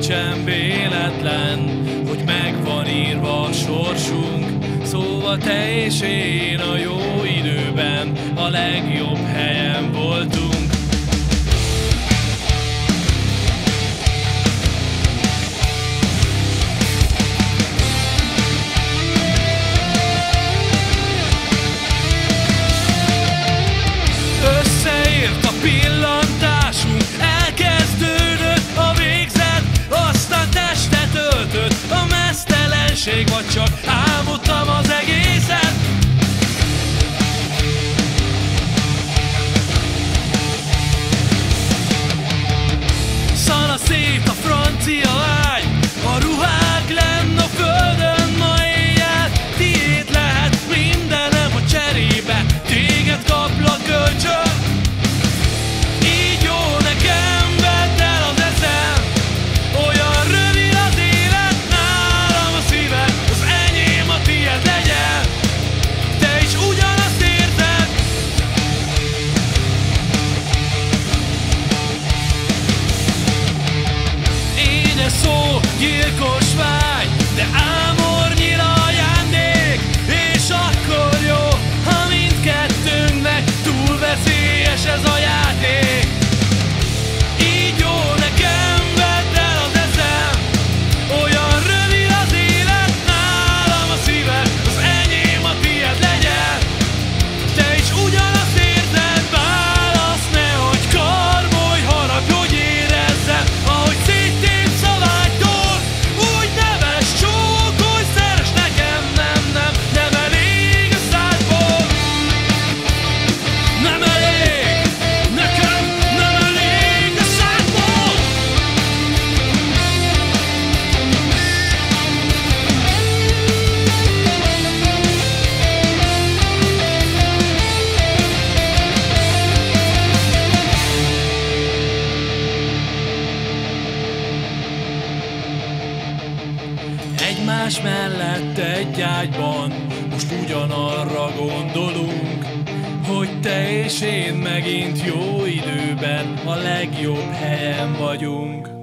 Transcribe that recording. nincsen véletlen, hogy megvan írva a sorsunk. Szóval te és én a jó időben a legjobb helyen voltunk. Összeért a pillantásunk, elkezdődött a végzet, aztán testet öltött a meztelenség, vagy csak álmodtam az egészet. Szana szét a francia ágy, a ruhák lenn a földön ma éjjel, tiéd lehet mindenem a cserébe, téged kaplak kölcsön. Szó, gyilkos vágy, de ámornyira ajándék, és akkor jó, ha mindkettőnknek túl veszélyes ez a játék. Így jó, nekem vedd el az eszem, olyan rövid az élet, nálam a szíved, az enyém a tiéd legyen. Te is ugyanazt érzed, válasz, nehogy karbolj, haragudj, hogy érezzem, ahogy széttépsz. Egymás mellett egy ágyban, most ugyanarra gondolunk, hogy te és én megint jó időben a legjobb helyen vagyunk.